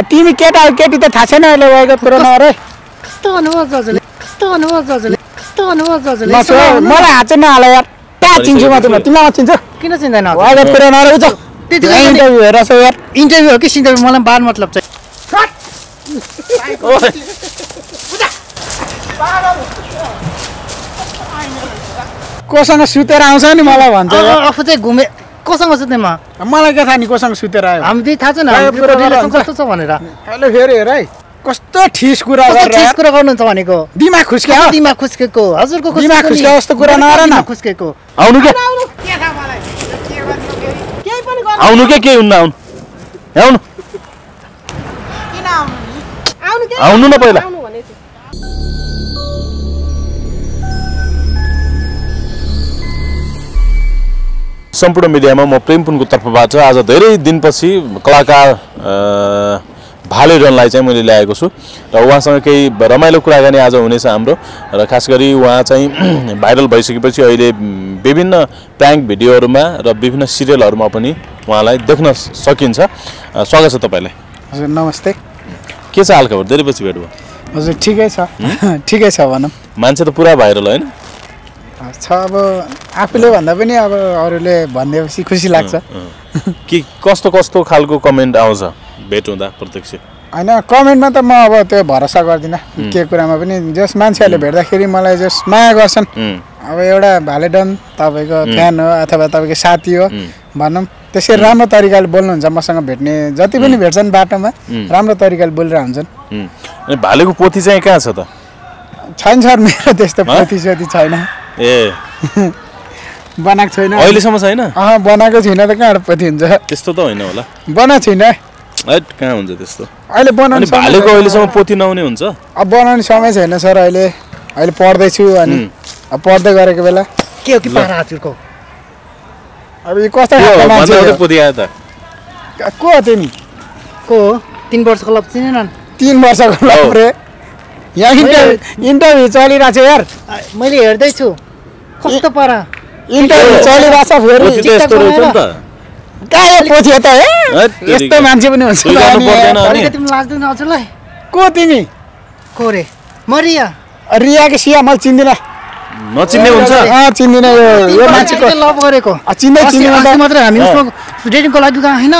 तिमी केटा केटी त थाहा छैन अहिले भएको कुरा नरे कस्तो अनुभव गजले कस्तो अनुभव गजले कस्तो अनुभव गजले मलाई हात छैन हाल यार ट्या चिन्छु म तिमी तिमी चिन्छ किन चिन्दैन अहिले कुरा नरे उज त्यतिकै इन्टरभ्यु हेरछ यार इन्टरभ्यु हो कि सिन्टरभ्यु मलाई बार मतलब छ ओए उजा बार कोसँग सुतेर आउँछ नि मलाई भन्छ आफू चाहिँ घुमे कोसँग सुत्ने म मलाई के थाहा नि कोसँग सुतेर आयो हामी त्यही थाहा छ न कस्तो छ भनेर अहिले फेरि हेर है कस्तो ठिस कुरा गरेर ठिस कुरा गर्नुहुन्छ भनेको दिमाग खुस्क्यो दिमाग खुस्केको हजुरको दिमाग खुस्क्यो जस्तो कुरा नगर न खुस्केको आउनु के के थाहा मलाई के गर्नु फेरि केही पनि गर्नु आउनु के के हुन्न आउनु आउनु किन आउनु आउनु के आउनु न पहिला आउनु भने सम्पूर्ण मिडियामा म प्रेमपुनको तर्फबाट आज धेरै दिनपछि कलाकार भाले डनलाई चाहिँ मैले ल्याएको छु र उहाँसँग केही रमाइलो कुराकानी आज हुनेछ हाम्रो र खास गरी उहाँ चाहिँ भाइरल भइसकेपछि अहिले विभिन्न प्र्याङ्क भिडियोहरुमा र विभिन्न सिरियलहरुमा पनि उहाँलाई देख्न सकिन्छ स्वागत छ तपाईलाई हजुर नमस्ते के छ हाल खबर धेरै पछि भेट भयो हजुर ठिकै छ भनम मान्छे त पुरा भाइरल हैन अब आफूले भन्दा पनि अब अरूले भन्देपछि खुसी लाग्छ के कस्तो कस्तो खालको कमेन्ट आउँछ भेट हुँदा प्रत्यक्ष हैन कमेन्टमा त म अब त्यो भरोसा गर्दिन के कुरामा पनि जस मान्छेले भेट्दाखेरि मलाई जस माया गर्छन् अब एउटा भाले डन तपाईको फ्यान हो अथवा तपाईको साथी हो भन्नु त्यसै राम्रो तरिकाले बोल्नुहुन्छ मसँग भेट्ने जति पनि भेट्छन् बाटोमा राम्रो तरिकाले बोलिरहनु हुन्छन् अनि भालेको पोथी चाहिँ कहाँ छ त छैन सर मेरो त्यस्तो पोथी जति छैन ए बनाक छैन अहिले सम्म छैन अ बनाको छैन त कहाँ पति हुन्छ त्यस्तो त हैन होला बना छैन हैट कहाँ हुन्छ त्यस्तो अहिले बनाउन भालेको अहिले सम्म पोथी नआउने हुन्छ अब बनाउने समय छैन सर अहिले पढ्दै छु अनि अब पढ्दै गरेको बेला के हो कि पारा हजुरको अब यो कस्तो बनाउने पोथी आयो त को तिमी को 3 वर्षको लप चिनेनन् 3 वर्षको लप रे यहाँ इन्टरभ्यु चलिरहेछ यार मैले हेर्दै छु कस्तो पारा इन्टरभ्यु चलिरहेछ फेरि त्यस्तो हुन्छ नि त गायो पोथी त हे यस्तो मान्छे पनि हुन्छ अनि तिमी लाजदैन हजुरले को तिमी को रे म रिया रियाको सिया म चिन्दिन नचिन्ने हुन्छ अ चिन्दिन यो मान्छेको लभ गरेको चिन्दै मात्र हामी उसको डेटिङको लागि गए हैन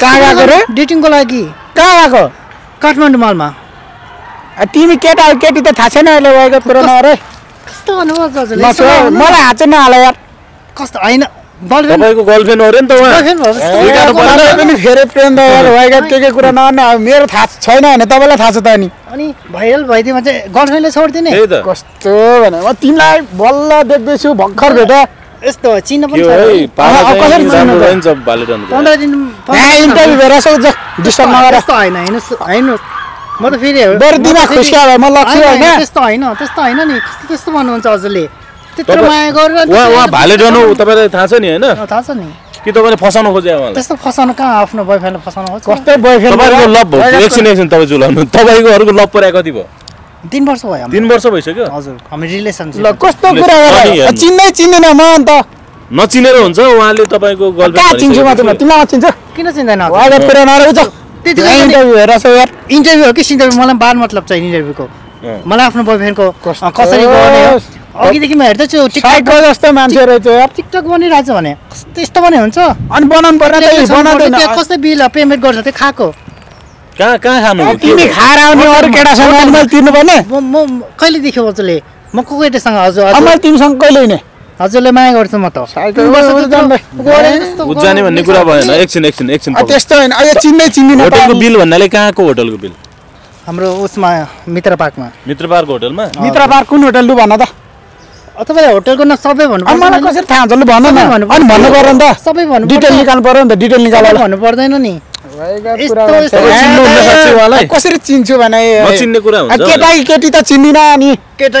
कहाँ गएको रे डेटिङको लागि कहाँ गएको काठमाडौँ मलमा तिमी केटा केटी त थाहा छैन अहिले भएको कुरा नरे कस्तो अनुभव गजले मलाई हात छैन हाल यार कस्तो हैन गर्लफ्रेन्ड तपाईको गर्लफ्रेन्ड हो रे नि त उहाँ गर्लफ्रेन्ड भयो पनि फेरि प्रेम यार भएको के के कुरा नर्ने मेरो थाहा छैन भने तपाईलाई थाहा छ त अनि अनि भाइरल भइदिएमा चाहिँ गर्लफ्रेन्डले छोड्दिने कस्तो भने म तिमीलाई बल्ल देख्दै छु भक्खर भेट यस्तो चिन्न पनि छैन कसरी चिन्नु भएन जब भाले डन 15 दिन इन्टरभ्यु भइरहेछ डिस्टर्ब नगर यस्तो हैन हैन म त फेरि बर दिमा खुस्क्या भए म लक्ष्य हैन त्यस्तो हैन नि त्यस्तो भन्नुहुन्छ हजुरले त्यत्रो माया गरेर उहाँ भाले डन हो तपाईलाई थाहा छ नि हैन थाहा छ नि कि तपाईले फसाउन खोज्या उहाँलाई त्यस्तो फसाउन कहाँ आफ्नो बॉयफ्रेन्डले फसाउन खोज्छ कस्तै बॉयफ्रेन्ड तपाईको लभ भयो एकछिन एकछिन तपाई जुलाउनु तपाईको अरुको लभ पर्या कति भयो 3 वर्ष भयो 3 वर्ष भइसक्यो हजुर हामी रिलेसनशिप ल कस्तो कुरा गरे चिन्नै चिन्दैन म अनि त नचिनेर हुन्छ उहाँले तपाईको गर्लफ्रेन्ड भन्छ चिन्छु म तिमीलाई नचिन्छ किन चिन्दैन उहाँले कुरा नरे उज त्यतिकै इन्टरभ्यु हेरछ यार इन्टरभ्यु हो कि सिन्टरभ्यु मलाई बार मतलब चाहिँ इन्टरभ्युको मलाई आफ्नो बॉयफ्रेन्डको कसरी गर्ने हो अघिदेखि म हेर्दै छु टिकटक जस्तो मान्छे रहेछ यार टिकटक बनिराछ भने त्यस्तो पनि हुन्छ अनि बनाउन पर्न त बनाउँदैन कसले बिल पेमेन्ट गर्छ त्यो खाको कहाँ कहाँ खानु तिमी खाएर आउने अरु केटासँग मैले तिर्नु पर्ने म कहिले देख्यो हजुरले म को केटासँग हजुर अब मैले तिमीसँग कहिले हैन हजुरले माया गर्छु म त बुझ्जाने भन्ने कुरा भएन एकछिन एकछिन एकछिन त्यस्तो हैन अ यो चिन्दै चिन्दिन होटलको बिल भन्नाले कहाँको होटलको बिल हाम्रो उसमा मित्रपार्कमा मित्रपार्क होटलमा मित्रपार्क कुन होटल लु भन्न त अथवा होटलको न सबै भन्नु पर्छ मलाई कसरी थाहा हुन्छ लु भन्न न अनि भन्नु पर्यो नि त सबै भन्नु डिटेल निकाल्नु पर्यो नि त डिटेल निकालेर भन्नु पर्दैन नि कसरी चिन्छु भने म चिन्ने कुरा हुन्छ केटा केटी त चिन्दिन अनि केटा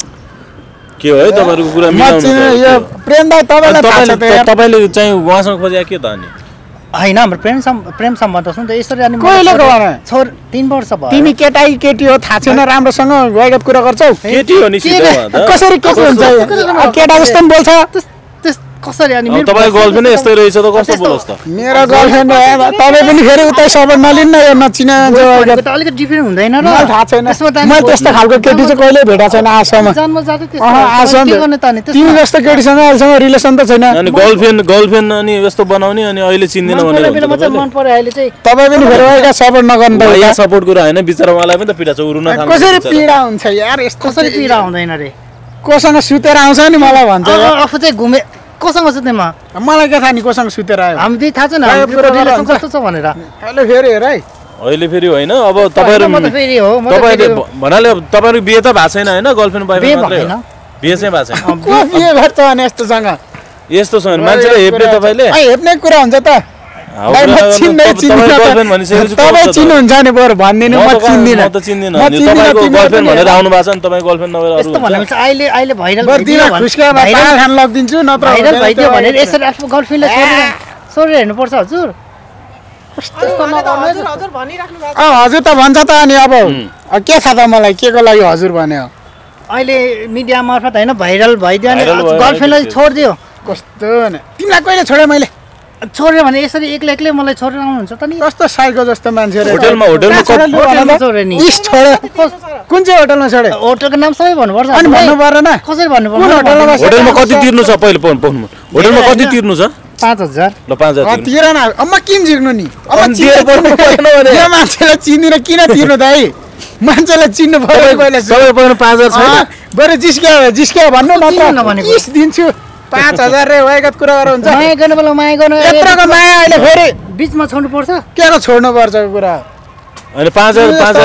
Kyoto, Prenda Tabel was on Koyakidani. I number Prem someone doesn't the Easter and so tin boards about Timmy Cat. I get your Tatsuna Ramson, right up Kurako. Get you on the कसरी अनि मेरो तपाई goal पनि यस्तै रहिछ त कस्तो बोलस्ता मेरो goal हैन तपाई पनि फेरि उतै सबर नलिन्न यो नचिना जग्गा अलिकति डिफरेन्ट हुँदैन र थाहा छैन म त्यस्तो खालको केटी चाहिँ कहिले भेटा छैन आशामा जन्म जाते त्यस्तो आशामा के गर्ने त नि तिमी जस्तो केटीसँग अहिलेसम्म रिलेसन त छैन अनि गर्लफ्रेन्ड गर्लफ्रेन्ड अनि यस्तो बनाउने अनि अहिले चिन्दिन भनेर मन पर्यो अहिले चाहिँ तपाई पनि फेरि एउटा सपोर्ट नगर्न त या सपोर्ट कुरा हैन बिचारा मलाई पनि त पीडा छ उरुन थाल्छ कसरी पीडा हुन्छ यार यस्तो कसरी पीडा हुँदैन रे कोसँग सुतेर आउँछ नि मलाई भन्छ आफु चाहिँ घुमे कसम छ तिमी मलाई के थाहा नि कसम सुतेर आयो हामी त्यही थाहा छैन हाम्रो रिलेसन कस्तो छ भनेर अहिले फेरि हेर है अहिले फेरि हैन अब तपाईहरु तपाईले भनाले तपाईहरु बिहे त भा छैन हैन गर्लफ्रेन्ड बॉयफ्रेन्ड मात्रै हो बिहे चाहिँ भा छैन को बिहे भर्छ अनि यस्तोसँग यस्तो छ मान्छेले हेप्ने तपाईले ए हेप्ने कुरा हुन्छ त भाइ म चिन्दै चिन्दिन गर्लफ्रेन्ड भनिसकेपछि तपाई चिन्नुहुन्छ नि बर भन्दिन म चिन्दिन म त चिन्दिन अनि तपाईको गर्लफ्रेन्ड भनेर आउनु भएको छ नि तपाईको गर्लफ्रेन्ड नभएर अरु यस्तो भनेको अहिले अहिले भाइरल भइदियो भने खुस्का भाइरल खान लगिदिन्छु नत्र भाइरल भइदियो भनेर यसरी आफ्नो गर्लफ्रेन्डले छोडेर हेर्नु पर्छ हजुर कस्तो नगर्नु हजुर हजुर भनिराख्नु भएको अ हजुर त भन्छ त अनि अब के थाहा त मलाई केको लागि हजुर भने अहिले मिडिया मार्फत हैन भाइरल भइदियो अनि गर्लफ्रेन्डलाई छोड्दियो कस्तो न तिमीलाई कहिले छोडे मैले छोड्यो भने यसरी एक्लै मलाई छोडेर आउनुहुन्छ त नि कस्तो साइको जस्तो मान्छे रे होटलमा छोड्यो नि इस छोड्यो कुन चाहिँ होटलमा छोड्यो होटलको नाम सबै भन्नुपर्छ अनि भन्नु पर्दैन कसरी भन्नुपर्छ होटलमा कति तिर्नु छ पहिले भन्नु होटलमा कति तिर्नु छ 5000 ल 5000 तिर्न अम्मा किन जिर्नु नि अम्मा तिर्नु पर्दैन भने यो मान्छेलाई चिन्दिन किन तिर्नु दाइ मान्छेलाई चिन्नु पर्यो पहिले सबै पर्नु 5000 छैन बरु जिस्क्या भन्नु नत्र इस दिन्छु 5000 रे वाइगत कुरा गरे हुन्छ माया गर्ने बेला माया गर्नु यत्रको माया अहिले फेरि बीचमा छोड्नु पर्छ के र छोड्नु पर्छ कुरा अहिले 5000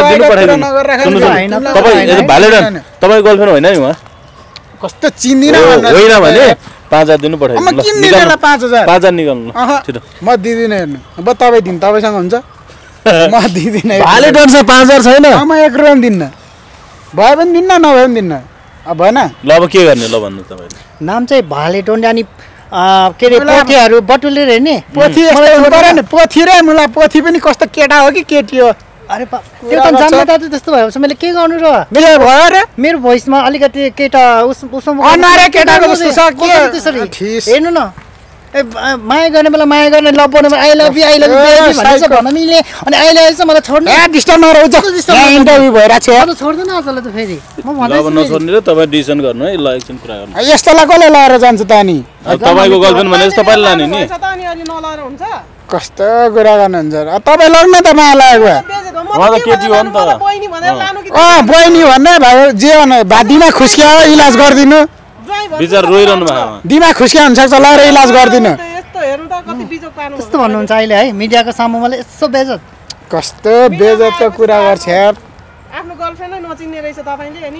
5000 दिनु पठाइदिनु तपाई भाले डन तपाई गर्लफ्रेन्ड हैन नि म कस्तो चिन्दिन हैन भने 5000 दिनु पठाइदिनु ल निकाल्नु 5000 निकाल्नु छिटो म दिदिन हेर्नु अब तपाई दिन तपाईसँग हुन्छ म दिदिन भाले डन छ 5000 छैन म 1 रुपैयाँ दिन्न भए पनि दिन्न नभए पनि दिन्न अब हैन ल अब के गर्ने ल भन्नु तपाईले नाम चाहिँ भाले डोन अनि के रे पोथीहरु बटुले रे नि पोथी यस्तो गरे नि पोथी रे मुला पोथी पनि कस्तो केटा हो कि केटी हो अरे त्यो त जन्म दाजु त्यस्तो भएपछि मैले के गर्नु र मेरो भयो रे मेरो भोइसमा अलिकति केटा उसमा अनारे केटाको जस्तो छ के हेर्नु न माया गर्ने बेला माया गर्ने लभ गर्ने आई लभ यु बेबी भन्ने चाहिँ भन्न मिल्ने अनि अहिले चाहिँ मलाई छोड्नु ए डिस्टर्ब नरहौ जस्तो इन्टरभ्यु भइरा छ म छोड्दैन आजलाई त फेरि म भन्दै छु नछोड्नु र तपाई डिसिजन गर्नु है ल एकछिन कुरा गर्नु यस्तोलाई कसले लाएर जान्छ त अनि तपाईको गर्लफ्रेन्ड भनेर तपाईले लाने नि त अनि अलि नलाएर हुन्छ कस्तो कुरा गर्नुहुन्छ तपाई लग्न त माया लागेको म त केटी हो नि त बहिनी भनेर लानु कि अ बहिनी भन्ने भाइ जे भने बादीमा खुस्किया इलाज गर्दिनु बिचार रोइरहनु भयो दिमाग खुस्किया हुन्छ चलाएर इलाज गर्दिन यस्तो हेर्नु त कति बिजोक पार्नु यस्तो भन्नुहुन्छ अहिले है मिडियाको सामु मलाई यस्तो बेजत कस्तो बेजतको कुरा गर्छ यार आफ्नो गर्लफ्रेन्डलाई नचिन्ने रहेछ तपाईले हैन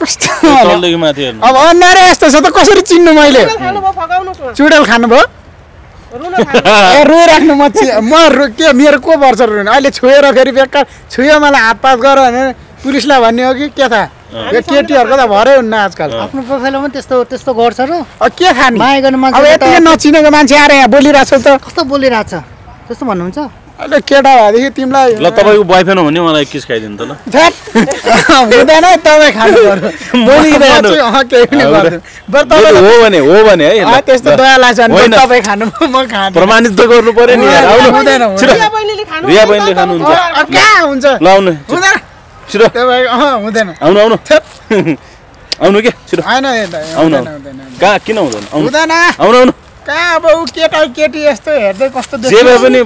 कस्तो तल्लेको माथि हेर्नु अब अनारे यस्तो छ त कसरी चिन्नु मैले चुडेल खानु भयो रुन खानु ए रोइ राख्नु म के मेरो को वर्ष रुन अहिले छोएर फेरि बेक्का छुयो मलाई हात पास गर भने पुलिसलाई भन्ने हो कि के थाहा यो केटीहरुको त भरै हुन्न आजकल आफ्नो प्रोफाइलमा त्यस्तो त्यस्तो गर्छ र के खानी माया गर्ने मान्छे अब यति नचिनेको मान्छे आएर यहाँ बोलिराछ त कस्तो बोलिराछ त्यस्तो भन्नुहुन्छ अहिले केटा भएदेखि तिमीलाई ल तपाईको बॉयफ्रेन्ड हो भने मलाई किस खाइदिनु त ल हुँदैन तपाई खानु पर्यो बोलिराछ अ केही पनि गर्दैन बर तपाईले हो भने है त्यस्तो दया लाग्छ नि तपाई खानु म खाँदिन प्रमाणित त गर्नु पर्यो नि यार आउनु हुँदैन रिया बहिनीले खानु हुन्छ अब के हुन्छ ल आउनु हुँदैन छिरो तपाईको हुँदैन आउनु आउनु आउनु के छिरो हैन हैन आउनु का किन हुँदैन आउनु हुँदैन आउनु आउनु कहाँ अब केटा केटी यस्तो हेर्दै कस्तो देख्छ जे भए पनि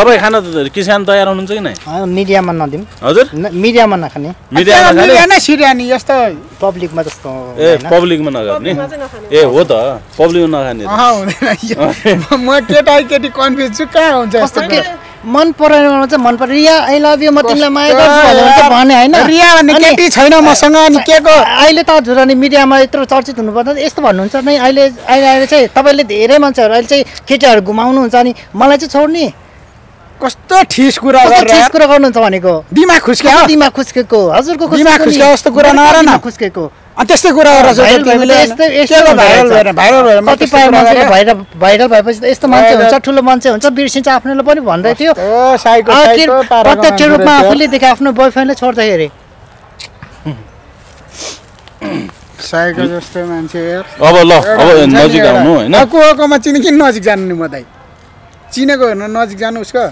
तपाई खान त किसान तयार हुनुहुन्छ कि नै मिडियामा नदिम हजुर मिडियामा नखाने मिडियामा नखाने सिरियानी यस्तो पब्लिकमा जस्तो ए पब्लिकमा नगर्ने ए हो त पब्लिकमा नखाने हुँदैन म केटा केटी कन्फ्युज छु कहाँ हुन्छ यस्तो मन पराउनु चाहिँ मन पर रिया आई लभ यु म तिमीलाई माया गर्छु भने हैन रिया भन्ने केटी छैन मसँग अनि केको अहिले त झुरानी मिडियामा यत्रो चर्चित हुनु पर्दा यस्तो भन्नुहुन्छ नै अहिले अहिले चाहिँ तपाईले धेरै मान्छेहरु अहिले चाहिँ केटीहरु घुमाउनु हुन्छ अनि मलाई चाहिँ छोड्नी कस्तो ठिस कुरा गरेर ठिस कुरा गर्नुहुन्छ भनेको दिमाग खुस्क्यो दिमाग खुस्केको हजुरको दिमाग खुस्क्यो यस्तो कुरा नगर न खुस्केको अनि त्यस्तै कुरा गर्छ तिमीले यस्तो भाइरल भएर कतिपय मान्छेले भाइरल भएपछि त यस्तो मान्छे हुन्छ ठुलो मान्छे हुन्छ बिर्सिन्छ आफ्नोले पनि भन्दै थियो प्रत्यक्ष रूपमा आफूले देखा आफ्नो बोयफ्रेन्डले छोड्दै हेरे साइको जस्तो मान्छे अब ल अब नजिक आउनु हैन कोकोमा चिनिकिन नजिक जानु नि म दाइ चिनेको हेर्नु नजिक जानु उसको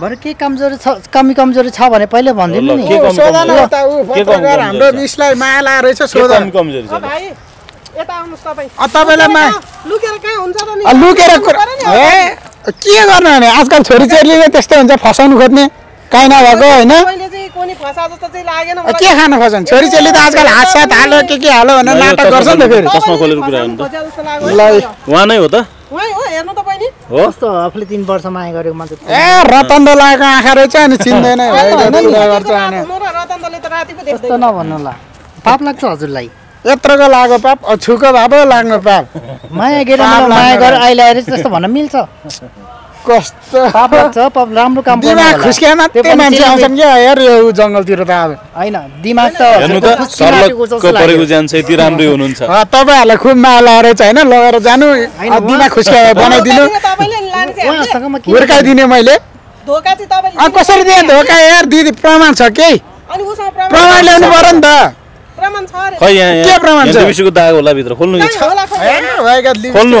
भर के कमजोरी छ कमी कमजोरी छ भने पहिले भन्दिनु नि के कमजोरी हाम्रो मिसलाई माला रहेछ सोधा कमी कमजोरी छ भाइ एता आउनुस् तपाई अ तपाईलाई मा लुकेर कहाँ हुन्छ र नि लुकेर ए के गर्नु भने आजकल छोरी चेलीले त्यस्तो हुन्छ फसाउनु खोज्ने काई नभको हैन पहिले चाहिँ कोनी फसा जस्तो चाहिँ लागेन मलाई के खान फसन छोरी चेली त आजकल हात साथ हालो के हालो भने नाटक गर्छ नि फेरि चस्मा खोलेर कुरा हुन्छ ल उहाँ नै हो त ओइ हो हेर्नु त बहिनी हो कस्तो आफुले 3 वर्ष माया गरेको मान्छे ए रतन दलाको आँखा रहेछ अनि चिन्दैन है हैन कुरा गर्छ अनि रतन दले त रातिको देख्दैन कस्तो नभन्नु ल पाप लाग्छ हजुरलाई यत्रको लागो पाप अछुको भाबो लाग्नु पाप माया गरे माया गर आइले आइले त्यस्तो भन्न मिल्छ कस्तो पाप लाग्छ पाप राम्रो काम गर्नु होला दिमाग खुस्केमा त्यो मान्छे आउँछन् के यार यो जंगलतिर त अब हैन दिमाग त हेर्नु त सर्लकको परेको जान्छ यति राम्रो हुनुहुन्छ ह तपाईहरुलाई खुब माया लाएर चाहिँ हैन लगेर जानु दिमाग खुस्के बनाइदिनु तपाईले लान्छ हैन हुर्काइदिने मैले धोका चाहिँ तपाईले कसरी दिए धोका यार दिदी प्रमाण छ के अनि उसँग प्रमाण ल्याउनु पर्यो नि त प्रमाण छ रे खै यहाँ के प्रमाण छ बिसुको दाग होला भित्र खोल्नु छ हैन भएगा खोल्नु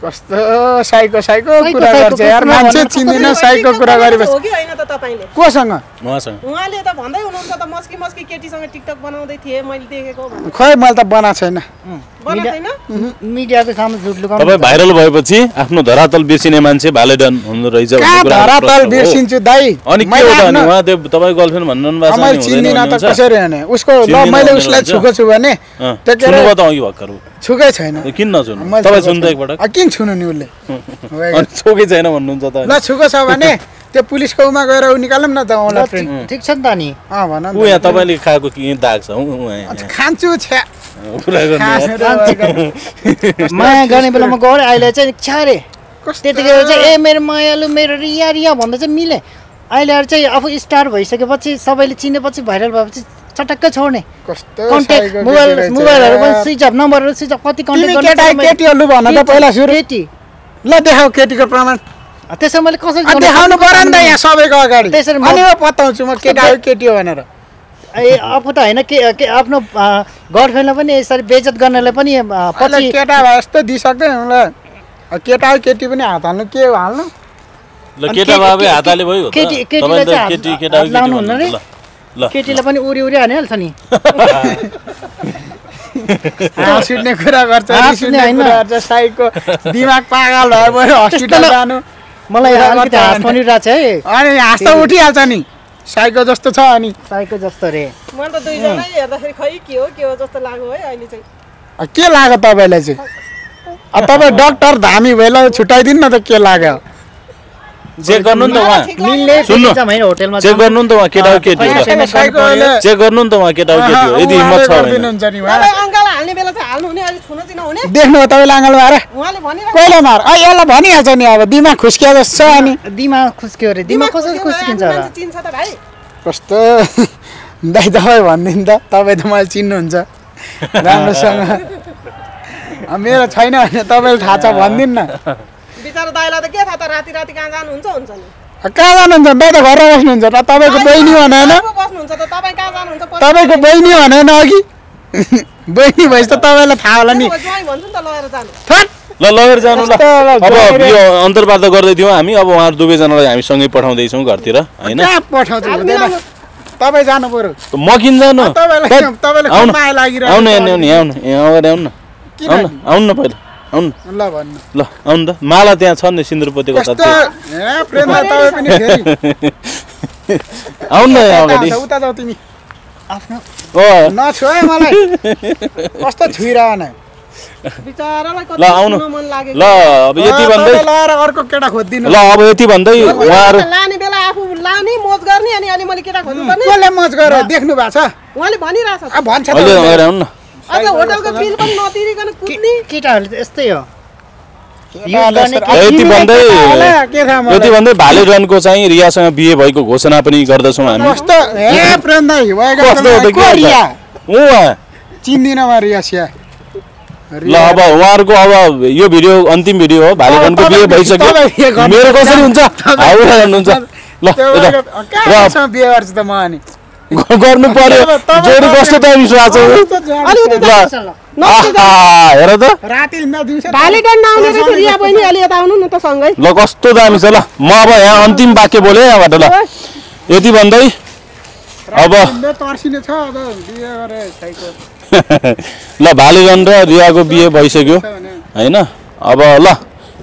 कस्तो साइको कुरा गर्छ यार मान्छे चिन्दिन साइको कुरा गरिबस् हो कि हैन त तपाईले कोसँग उहाँसँग उहाँले त भन्दै हुनुहुन्छ त मस्की केटीसँग टिकटक बनाउँदै थिए मैले देखेको खै मैले त बना छैन मिडियाको सामु झुट लुकाउनु तपाई भाइरल भएपछि आफ्नो धरातल बिर्सिने मान्छे भाले डन हुनु रहेछ भन्ने कुरा धरातल बिर्सिन्छु दाइ अनि के हो त अनि उहाँ तपाई गर्लफ्रेन्ड भन्नु भएको छैन मैले चिन्दिन त कसरी हैन उसको ल मैले उसलाई छुको छु भने त्यसले बताउँयो भक्करु छुकै छैन किन नछुनु तपाई सुन्दै एकपटक किन छुनु नि उले अनि छुकै छैन भन्नुहुन्छ त ल छुको छ भने त्यो पुलिसको उमा गएर उ निकाल्नु न त होला फ्रेन्ड ठीक छ नि त नि अ भन न उ यहाँ तपाईले खाएको के दाग छ उ यहाँ खान्छु छ्या कुरा गर्नु माया गर्ने बेलामा गएर अहिले चाहिँ छ्यारे त्यतिखेर चाहिँ ए मेरो मायालु मेरो रिया रिया भन्दै चाहिँ मिले अहिले चाहिँ आफू स्टार भइसकेपछि सबैले चिनेपछि भाइरल भएपछि चटक्क छोड्ने कस्तो कन्ट्याक्ट मोबाइलहरु पनि स्विच अफ नम्बरहरु स्विच अफ कति कन्ट्याक्ट गर्ने केटीहरु भन्न त पहिला सुरु केटी ल देखाउ केटीको प्रमाण त्यसै मैले कसरी देखाउनु पर्यो नि त यहाँ सबैको अगाडि त्यसरी अनि म बताउँछु म केटा हो केटी हो भनेर ए आफू त हैन के आफ्नो गर्लफ्रेन्डलाई पनि यसरी बेइज्जत गर्नलाई पनि पछि केटा भएस्तो दिसक्दैन होला केटा हो केटी पनि हात हाल्नु के हाल्नु ल केटा बाबे हात हाले भयो केटी केटीले चाहिँ केटी केटा हो केटी भन्नु ल केटीले पनि उरी हानिहाल्छ नि हाँसिने कुरा गर्छ साइको दिमाग पागल भयो हस्पिटल जानु मलाई अलिकति हाँस पनि राछ है अनि हाँस त उठिहाल्छ नि साइको जस्तो छ अनि साइको जस्तो रे म त दुईजना हेर्दाखेरि खै के हो जस्तो लाग्यो है अहिले चाहिँ के लाग्यो तपाईलाई चाहिँ अब तपाईँ डाक्टर धामी भएला छुटाइदिनु न त के लाग्यो चेक गर्नु नि त उहाँ मिलले सुन्नुहुन्छ हैन होटेलमा चेक गर्नु नि त उहाँ केटा हो केटी चेक गर्नु नि त उहाँ केटा हो केटी हो यदि हिम्मत छ भने हुन्छ नि उहाँ अंकल हाल्ने बेला चाहिँ हाल्नु हुने अलि छुनु चाहिँ नहुने देख्नु हो तपाईले अंकल मारे उहाँले भनिरहेको कोइले मार अ यसलाई भनिहाल्छ नि अब दिमाग खुस्कियो जस्तो अनि दिमाग खुस्कियो रे दिमाग कसरी खुस्किन्छ र चिन्छ त भाइ कस्तो दाइ तपाईँ भन्दिन त तपाई त मलाई चिन्नु हुन्छ राम्रोसँग मेरो छैन भने तपाईले थाहा छ भन्दिन न बिचारा दाइलाई त के थाहा त राति कहाँ जानुहुन्छ नि कहाँ जानुहुन्छ दाइ त घरमा बस्नुहुन्छ त तपाईको बहिनी भने हैन तपाईको बहिनी भने हैन अघि बहिनी भएछ त तपाईलाई थाहा होला नि ल लगेर जानु ल अब यो अन्तर्वार्ता गर्दै थियौ हामी अब उहाँहरु दुबै जनालाई हामी सँगै पठाउँदै छौं घरतिर हैन के पठाउँदै हुँदैन तपाई जानु पर्यो म किन जानु तपाईलाई कमाए लागिरहनु आउन आउन आउन आउन आउन आउन न पहिला आउन ल भन्नु ल आउन त माला त्यहाँ छ नि सिन्दुरपतिको त ए प्रेममा तपाई पनि फेरि आउन न अगाडि उता जाऊ तिमी आफ्नो ओ नछोए मलाई कस्तो छुइरान बिचारालाई कति मन लाग्यो ल अब यति भन्दै लाएर अर्को केटा खोज्दिनु ल अब यति भन्दै उहाँहरु लाने बेला आफु लाने मोज गर्ने अनि अनि मैले केटा खोज्नु पर्ने कसले मोज गरे देख्नु भएको छ उहाँले भनिराछ भन्छ त अहिले गएर आउन न आज होटलको बिल पनि नतिरिकन कुद्नी केटाहरु त यस्तै हो यति भन्दै भाले डनको चाहिँ रियासँग बिहे भएको घोषणा पनि गर्दछौं हामी कस्तो ए प्रेमदाई भएको रिया उहाँ चिन्दिन म रियासिया ल अब उहाँहरुको अब यो भिडियो अन्तिम भिडियो हो भाले डनको बिहे भइसक्यो मेरो कसरी हुन्छ हाउरा गर्नुहुन्छ ल कहाँसम्म बिहे गर्छ त म अनि गर्नु पर्यो जोडी कस्तो त विश्वास हो अनि उति जान्छ ल हेर त राति हिँड्दा दिउँसो भाले डन नआउने रहेछ रिया बहिनी अलि यता आउनु न त सँगै ल कस्तो दामी छ ल म अब यहाँ अन्तिम वाक्य बोले यहाँबाट ल यति भन्दै अब तर्सिने छ अब बिहे गरे साइको ल भाले डन र रियाको बिहे भइसक्यो हैन अब ल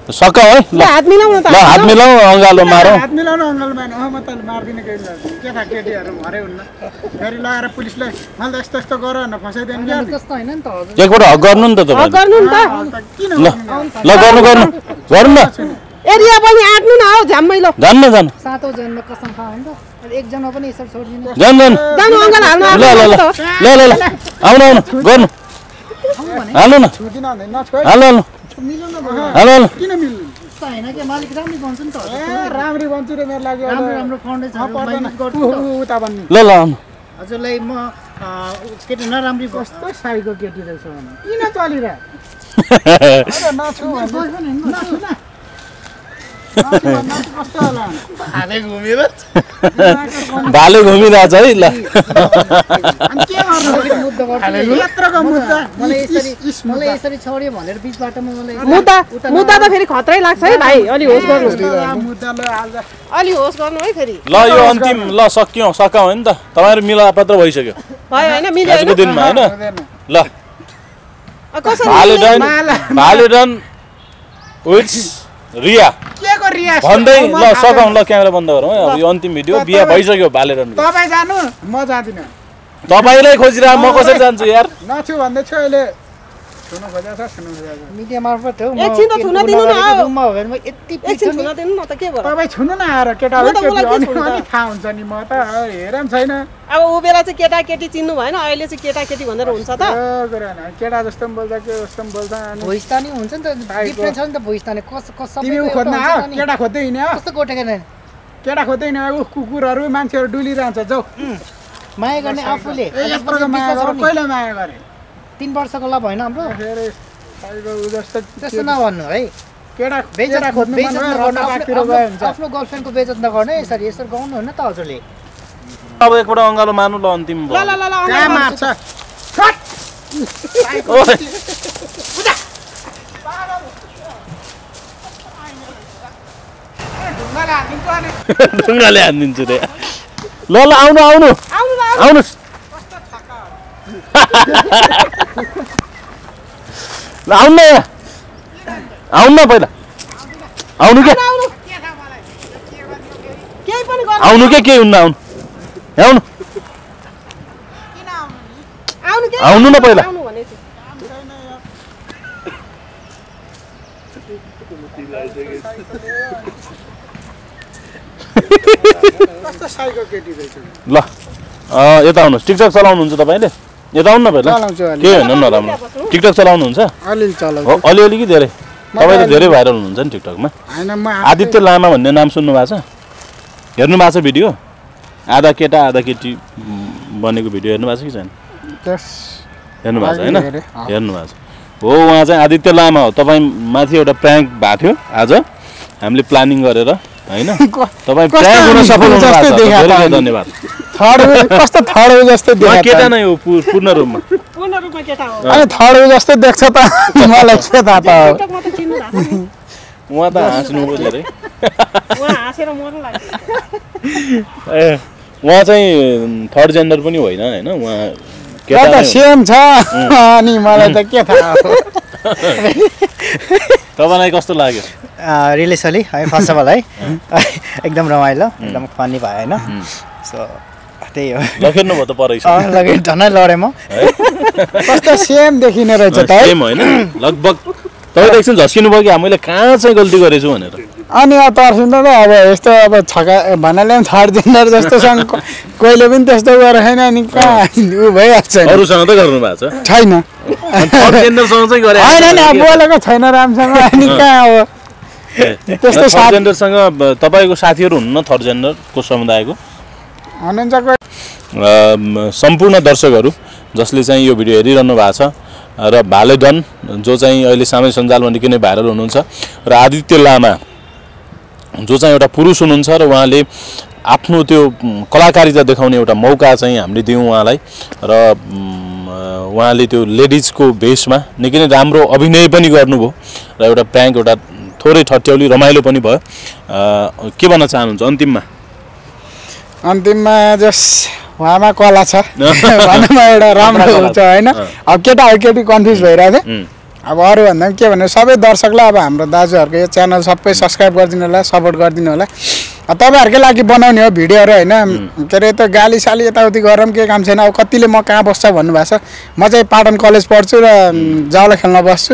सका है ल हात मिलाउन त ल हात मिलाउ अंगालो मारौ हात मिलाउन अंगालो मारौ म त मार्दिन के के था केटीहरु भरे हुन्न फेरि लगाएर पुलिसले मलाई यस्तो यस्तो गर न फसाइदैन नि त्यस्तो हैन नि त हजुर एकबाट हक गर्नु नि त तपाईले हक गर्नु नि त किन ल गर्नु गर्नु गर्नु न एरिया पनि आट्नु न हो झ्यामैलो जान्न जान्न सातौं जन्म कसम खा हैन त एक जन्म पनि यसरी छोड्दिन जान्न जान्न अंगाल हाल्नु ल ल ल ल ल आउनु आउनु गर्नु हाल्नु न छुटिन हैन नछोइ हाल्नु हाल्नु मिल्नु न हेलो किन मिल्नु त हैन के मालिक राम्रै भन्छ नि त ए राम्रै भन्छ रे मेरो लागि राम्रो राम्रो फाउन्डेसन माइनिस गर्छु उता भन्नु ल ल हजुरलाई म केटी नराम्री कस्तो साइको केटी रहेछ भने किन चलिरा अरे नछु भन्नु नछु न नछु कस्तो होला भाले घुमेर भाले घुमिराछ है ल अनि के गर्नु यात्राको मुद्दा मलाई यसरी छोड्यो भनेर बीचबाट म मुद्दा मुद्दा त फेरि खतरै लाग्छ है भाइ अलि होस गर्नु मुद्दा ल आज अलि होस गर्नु है फेरि ल यो अन्तिम ल सकियौ सकाउ हैन त तपाईहरु मिलापत्र भइसक्यो भयो हैन मिल्यो हैन आजको दिनमा हैन ल कसरी भाले डन विथ रिया के को रिया भन्दै ल सकाउ ल क्यामेरा बन्द गरौ है अब यो अन्तिम भिडियो बिहे भइसक्यो भाले डन तपाई जानु म जादिन तपाईलाई खोजिरा म कसरी जान्छु यार नछु भन्दै छ अहिले सुन्नु खोज्या छ सुन्नु खोज्या मिडिया मार्फत हो म एकछिन त छुन दिनु न रुममा हो भने म यति एकछिन छुन दिनु न त के भयो तपाई छुन न आएर केटा हो केटी अनि थाहा हुन्छ नि म त हेरम छैन अब उबेला चाहिँ केटा केटी चिन्नु भएन अहिले चाहिँ केटा केटी भनेर हुन्छ त केटा जस्तो बोल्दा के जस्तो बोल्दा भोइस त नि हुन्छ नि त डिफरेन्ट छ नि त भोइस त नि कस कस सबै तिमी खोज्न आ केटा खोज्दै हिँड्या कस्तो गोटेकन केटा खोज्दै हिँड्या उ कुकुरहरु मान्छेहरु डुलिरान्छ जाऊ माया गर्ने आफुले कहिले माया गरे 3 वर्षको ल भएन हाम्रो फेरि साइको उजस्तो त्यस्तो नभन्नु है केटा बेजरा खोज्नु मन गर्न बाटतिर गए हुन्छ आफ्नो गर्लफ्रेन्डको बेइज्जत नगर्ने यसरी यसरी गाउनु हैन त हजुरले अब एकबाट अंगालो मानु ल अन्तिम ल ल ल काम मार्छ छट साइको उजा पागल ढुङ्गाले हान्दिन्छु रे ल ल आउनु आउनु आउनु कस्तो छका ल आउनु पहिला आउनु के केही पनि गर्नु आउनु के केही हुन्न आउनु आउनु किन आउनु नि आउनु के आउनु न पहिला आउनु भने कस्तो साइको केटी रहेछ ल यता आउनुस् टिकटक चलाउनु हुन्छ तपाईले यता आउनु न पहिला चलाउँछु अलि के हैन नराम्रो टिकटक चलाउनु हुन्छ अलि चलाउँछु अलि अलि कि धेरै तपाईले धेरै भाइरल हुनुहुन्छ नि टिकटकमा हैन म आदित्य लामा भन्ने नाम सुन्नु भएको छ हेर्नु भएको छ भिडियो आधा केटा आधा केटी बनेको भिडियो हेर्नु भएको छ कि छैन त्यस हेर्नु भएको छ हैन हेर्नु भएको छ हो उहाँ चाहिँ आदित्य लामा हो तपाई माथि एउटा प्रैंक भएको थियो आज हामीले प्लानिङ गरेर हैन तपाई प्रैंक गर्न सफल हुनुभएको छ धेरै धेरै धन्यवाद थर्ड वे कस्तो थर्ड वे जस्तै देख्छ केटा नै हो पूर्ण रूपमा केटा हो अनि थर्ड वे जस्तै देख्छ त मलाई के थाहा त म त चिन्नु भएको नि उहाँ त हाँस्नु भयो रे उहाँ हाँसेर मर्न लाग्यो ए उहाँ चाहिँ थर्ड जेन्डर पनि होइन हैन उहाँ केटा त सेम छ अनि मलाई त के थाहा तपाईलाई कस्तो लाग्यो रिलेसनली हामी फर्स्ट अफ अल है एकदम रमाइलो एकदम फनी भयो हैन सो त्यही हो लखेर्नु भयो त परेछ लगे झनै लडे म कस्तो सेम देखिने रहेछ त सेम हैन लगभग तपाईले एकछिन झस्किनु भयो कि हामीले कहाँ चाहिँ गल्ती गरेछु भनेर अनि तर्सिन्दा त अब यस्तो अब छका भन्नाले पनि थर्ड जेन्डर जस्तो सँग कोइले पनि त्यस्तो गरेन नि कहाँ उ भइहाल्छ अरु सँग त गर्नु भएको छैन थर्ड जेन्डर सँग चाहिँ गरे हैन नि बोलेको छैन रामसँग अनि कहाँ अब त्यस्तो थर्ड जेन्डर सँग तपाईको साथीहरु हुन्न थर्ड जेन्डर को समुदायको अनन्तको सम्पूर्ण दर्शकहरु जसले चाहिँ यो भिडियो हेरिरहनु भएको छ र भाले डन जो चाहिँ अहिले सामाजिक सञ्जालमा निकै नै भाइरल हुनुहुन्छ र आदित्य लामा जो चाहिँ एउटा पुरुष हुनुहुन्छ र उहाँले आफ्नो त्यो कलाकारिता देखाउने एउटा मौका चाहिँ हामीले दियौ उहाँलाई र उहाँले त्यो लेडीज को भेषमा निकै नै राम्रो अभिनय पनि गर्नुभयो र एउटा प्र्यांक एउटा थोरै ठट्याउली रमाइलो पनि भयो के भन्न चाहनुहुन्छ अन्तिममा अन्तिममा जस उहाँमा कला छ भन्नमा एउटा राम्रो हुन्छ हैन अब केटा केटी कन्फ्युज भइराथे अब अरु भन्दा के भन्नु सबै दर्शकलाई अब हाम्रो दाजुहरुको यो च्यानल सबै सब्स्क्राइब गर्दिनु होला सपोर्ट गर्दिनु होला तपाईहरुकै लागि बनाउने हो भिडियोहरु हैन केरे त गाली साली यताउति गरम के काम छैन अब कतिले म कहाँ बस्छ भन्नु भएको छ म चाहिँ पाटन कलेज पढ्छु र जावला खेल्न बस्छु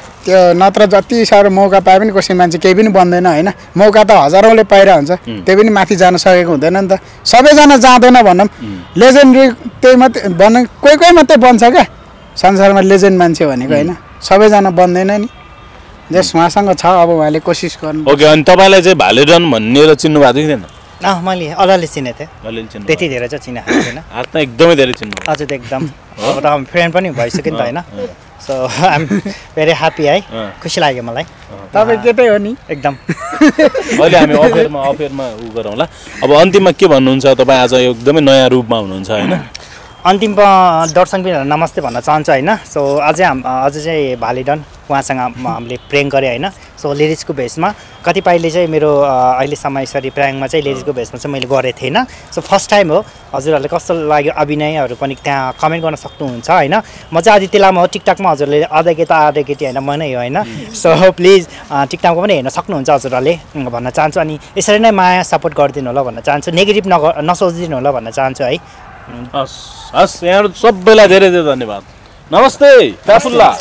त्यो नत्र जति सारो मौका पाए पनि कसै मान्छे केही पनि बन्दैन हैन मौका त हजारौंले पाइरा हुन्छ त्यो पनि माथि जान सकेको हुँदैन नि त सबैजना जाँदैन भन्नु लेजेन्डरी त्यही मात्र बन्न कोही कोही मात्र बन्छ के संसारमा लेजेन्ड मान्छे भनेको हैन सबैजना बन्दैन नि जस उहाँसँग छ अब उहाँले कोसिस गर्नु ओके अनि तपाईलाई चाहिँ भाले डन भन्ने र चिन्नु भएको थिएन ना मैले अलि चिनेथे त्यति धेरै चाहिँ चिने हैन आज त एकदमै धेरै चिन्नु आज त एकदम अब त हामी फ्रेन्ड पनि भइसक्यो नि त हैन so I am very happy है खुसी लाग्यो मलाई तपाई केटै हो नि एकदम अहिले हामी अफेयरमा उ गरौँला अब अन्तिममा के भन्नुहुन्छ तपाई आज एकदमै नयाँ रूपमा हुनुहुन्छ हैन अन्तिम दर्शक बिन नमस्ते भन्न चाहन्छु हैन सो आज चाहिँ भाले डन उहाँसँग हामीले प्रेङ गरे हैन सो लेडिजको भेषमा कतिपयले चाहिँ मेरो अहिले समय यसरी प्रेङमा चाहिँ लेडिजको भेषमा चाहिँ मैले गरे थिएन सो फर्स्ट टाइम हो हजुरहरुले कस्तो लाग्यो अभिनयहरु पनि त्यहाँ कमेन्ट गर्न सक्नुहुन्छ हैन म चाहिँ आदित्य लामा हो टिकटकमा हजुरले आधा केटी हैन म नै हो हैन सो प्लिज टिकटकमा पनि हेर्न सक्नुहुन्छ हजुरहरुले भन्न चाहन्छु अनि यसरी नै माया सपोर्ट गरिदिनु होला भन्न चाहन्छु नेगेटिभ नसोच्दिनु होला भन्न चाहन्छु है हस् हस् यहाँ सबैलाई धेरै धेरै धन्यवाद नमस्ते फैफुल्ला।